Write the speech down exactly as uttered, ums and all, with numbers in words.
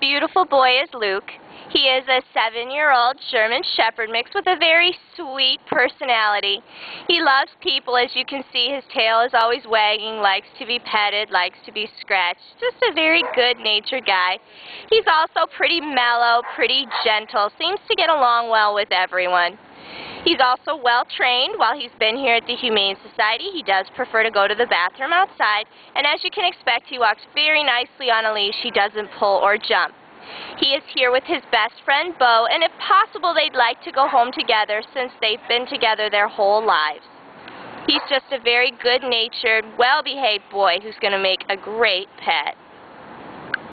beautiful boy is Luke. He is a seven-year-old German Shepherd mix with a very sweet personality. He loves people. As you can see, his tail is always wagging, likes to be petted, likes to be scratched. Just a very good-natured guy. He's also pretty mellow, pretty gentle, seems to get along well with everyone. He's also well-trained. While he's been here at the Humane Society, he does prefer to go to the bathroom outside, and as you can expect, he walks very nicely on a leash. He doesn't pull or jump. He is here with his best friend, Bo, and if possible, they'd like to go home together since they've been together their whole lives. He's just a very good-natured, well-behaved boy who's going to make a great pet.